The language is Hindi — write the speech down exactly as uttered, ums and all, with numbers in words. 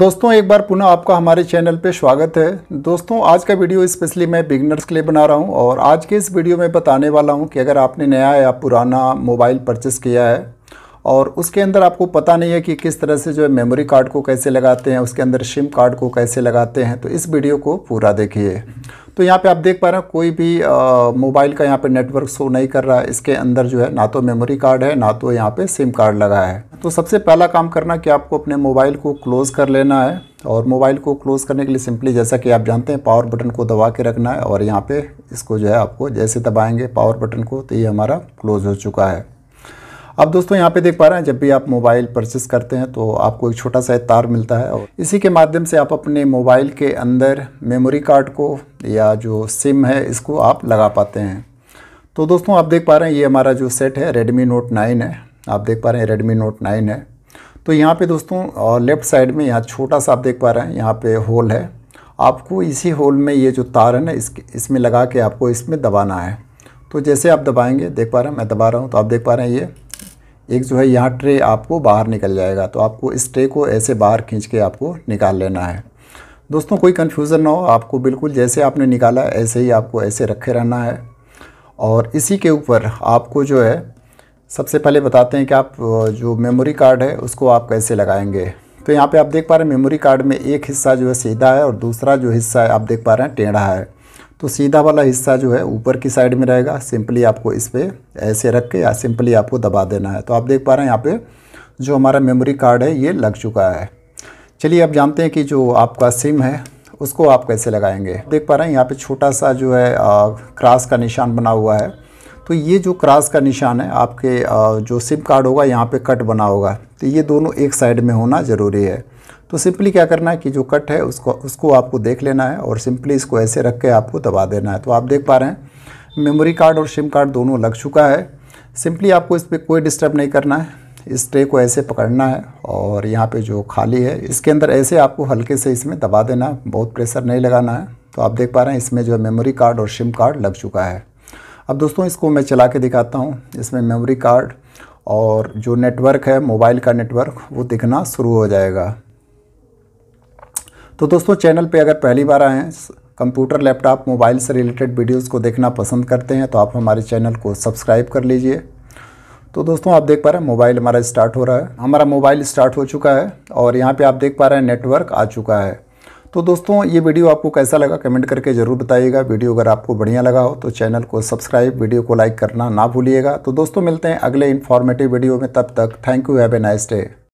दोस्तों एक बार पुनः आपका हमारे चैनल पे स्वागत है। दोस्तों आज का वीडियो स्पेशली मैं बिगिनर्स के लिए बना रहा हूं और आज के इस वीडियो में बताने वाला हूं कि अगर आपने नया या पुराना मोबाइल परचेस किया है और उसके अंदर आपको पता नहीं है कि किस तरह से जो है मेमोरी कार्ड को कैसे लगाते हैं, उसके अंदर सिम कार्ड को कैसे लगाते हैं, तो इस वीडियो को पूरा देखिए। तो यहाँ पे आप देख पा रहे हैं कोई भी मोबाइल का यहाँ पे नेटवर्क शो नहीं कर रहा है। इसके अंदर जो है ना तो मेमोरी कार्ड है ना तो यहाँ पे सिम कार्ड लगा है। तो सबसे पहला काम करना कि आपको अपने मोबाइल को क्लोज़ कर लेना है और मोबाइल को क्लोज़ करने के लिए सिंपली जैसा कि आप जानते हैं पावर बटन को दबा के रखना है और यहाँ पर इसको जो है आपको जैसे दबाएँगे पावर बटन को तो ये हमारा क्लोज़ हो चुका है। अब दोस्तों यहाँ पे देख पा रहे हैं जब भी आप मोबाइल परचेस करते हैं तो आपको एक छोटा सा तार मिलता है और इसी के माध्यम से आप अपने मोबाइल के अंदर मेमोरी कार्ड को या जो सिम है इसको आप लगा पाते हैं। तो दोस्तों आप देख पा रहे हैं ये हमारा जो सेट है Redmi Note नाइन है। आप देख पा रहे हैं Redmi Note नाइन है। तो यहाँ पर दोस्तों और लेफ़्ट साइड में यहाँ छोटा सा आप देख पा रहे हैं यहाँ पर होल है। आपको इसी होल में ये जो तार है ना इसमें लगा के आपको इसमें दबाना है। तो जैसे आप दबाएँगे देख पा रहे हैं मैं दबा रहा हूँ तो आप देख पा रहे हैं ये एक जो है यहाँ ट्रे आपको बाहर निकल जाएगा। तो आपको इस ट्रे को ऐसे बाहर खींच के आपको निकाल लेना है। दोस्तों कोई कन्फ्यूज़न ना हो, आपको बिल्कुल जैसे आपने निकाला ऐसे ही आपको ऐसे रखे रहना है। और इसी के ऊपर आपको जो है सबसे पहले बताते हैं कि आप जो मेमोरी कार्ड है उसको आप कैसे लगाएंगे। तो यहाँ पे आप देख पा रहे हैं मेमोरी कार्ड में एक हिस्सा जो है सीधा है और दूसरा जो हिस्सा है आप देख पा रहे हैं टेढ़ा है। तो सीधा वाला हिस्सा जो है ऊपर की साइड में रहेगा। सिंपली आपको इस पर ऐसे रख के या सिंपली आपको दबा देना है। तो आप देख पा रहे हैं यहाँ पे जो हमारा मेमोरी कार्ड है ये लग चुका है। चलिए अब जानते हैं कि जो आपका सिम है उसको आप कैसे लगाएंगे। देख पा रहे हैं यहाँ पे छोटा सा जो है आ, क्रॉस का निशान बना हुआ है। तो ये जो क्रॉस का निशान है आपके आ, जो सिम कार्ड होगा यहाँ पर कट बना होगा। तो ये दोनों एक साइड में होना ज़रूरी है। तो सिंपली क्या करना है कि जो कट है उसको उसको आपको देख लेना है और सिंपली इसको ऐसे रख के आपको दबा देना है। तो आप देख पा रहे हैं मेमोरी कार्ड और सिम कार्ड दोनों लग चुका है। सिंपली आपको इस पर कोई डिस्टर्ब नहीं करना है। इस ट्रे को ऐसे पकड़ना है और यहाँ पे जो खाली है इसके अंदर ऐसे आपको हल्के से इसमें दबा देना है, बहुत प्रेशर नहीं लगाना है। तो आप देख पा रहे हैं इसमें जो है मेमोरी कार्ड और सिम कार्ड लग चुका है। अब दोस्तों इसको मैं चला के दिखाता हूँ। इसमें मेमोरी कार्ड और जो नेटवर्क है मोबाइल का नेटवर्क वो दिखना शुरू हो जाएगा। तो दोस्तों चैनल पे अगर पहली बार आए हैं, कंप्यूटर लैपटॉप मोबाइल से रिलेटेड वीडियोस को देखना पसंद करते हैं तो आप हमारे चैनल को सब्सक्राइब कर लीजिए। तो दोस्तों आप देख पा रहे हैं मोबाइल हमारा स्टार्ट हो रहा है। हमारा मोबाइल स्टार्ट हो चुका है और यहाँ पे आप देख पा रहे हैं नेटवर्क आ चुका है। तो दोस्तों ये वीडियो आपको कैसा लगा कमेंट करके ज़रूर बताइएगा। वीडियो अगर आपको बढ़िया लगा हो तो चैनल को सब्सक्राइब, वीडियो को लाइक करना ना भूलिएगा। तो दोस्तों मिलते हैं अगले इन्फॉर्मेटिव वीडियो में, तब तक thank you, have a nice day.